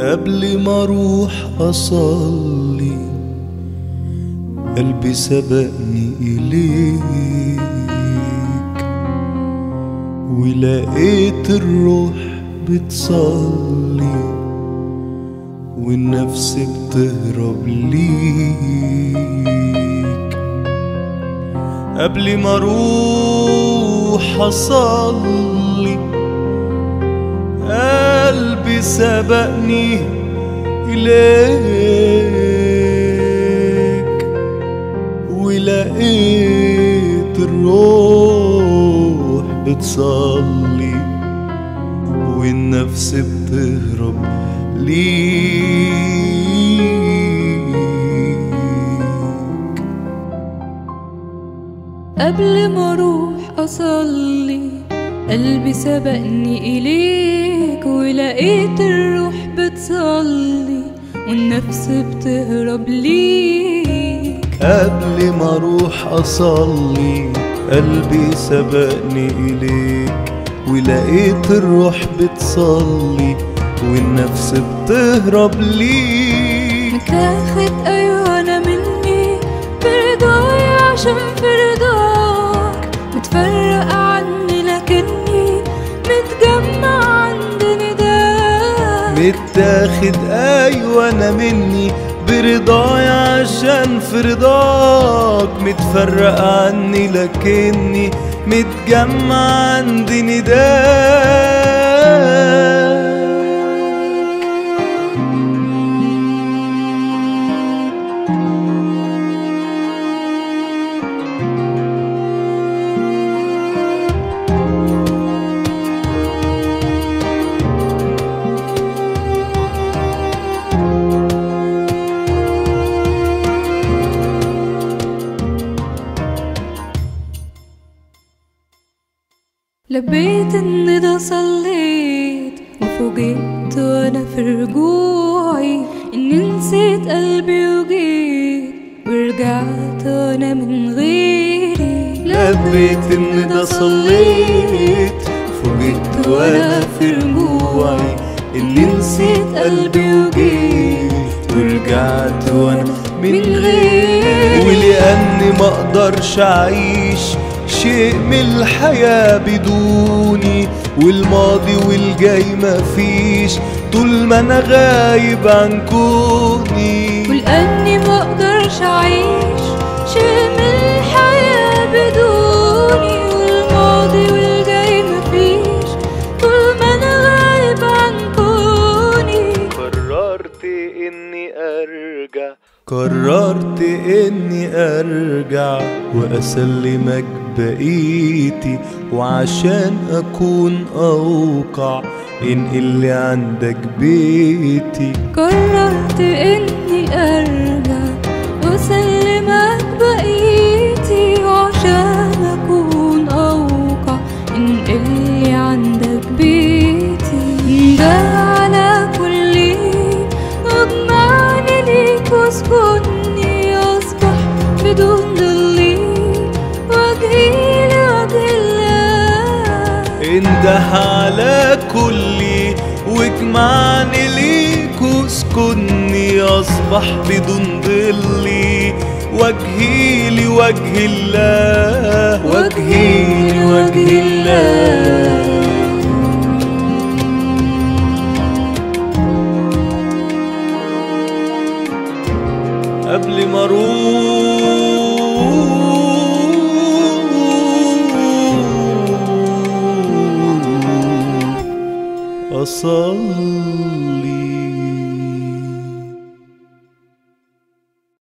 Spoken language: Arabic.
قبل ما اروح اصلي قلبي سبقني اليك ولقيت الروح بتصلي والنفس بتهرب ليك. قبل ما اروح اصلي قلبي سبقني إليك ولقيت الروح بتصلي والنفس بتهرب ليك. قبل ما اروح اصلي قلبي سبقني إليك ولقيت الروح بتصلي والنفس بتهرب ليك. قبل ما اروح اصلي قلبي سبقني إليك ولقيت الروح بتصلي والنفس بتهرب ليك. متاخد أيوة أنا مني برضاي عشان في رضاك متفرق عني لكني متجمع عند نداك. متاخد أيوة أنا مني برضاي عشان في رضاك متفرق عني لكني متجمع عند نداك. لبيت الندى صليت وفوجئت وانا في رجوعي اني نسيت قلبي وجيت ورجعت وانا من غيري. لبيت الندى صليت وفوجئت وانا في رجوعي اني نسيت قلبي وجيت ورجعت وانا من غيري. ولأني ما اقدرش اعيش شيء من الحياة بدوني والماضي والجاي مفيش طول ما انا غايب عن كوني. ولأني مقدرش اعيش شيء من الحياة بدوني والماضي والجاي مفيش طول ما انا غايب عن كوني. قررت اني ارجع قررت اني ارجع واسلمك بقيتي وعشان اكون اوقع انقلي عندك بيتي. قررت اني ارجع واسلمك بقيتي وعشان اكون اوقع انقلي عندك بيتي. ده على كلي اجمعني ليك واسكني اصبح بدون ضلي وجهي لوجه الله. انده على كلي واجمعني ليك واسكني اصبح بدون ضلي وجهي لوجه الله. وجهي لوجه الله. قبل ما اروح أصلي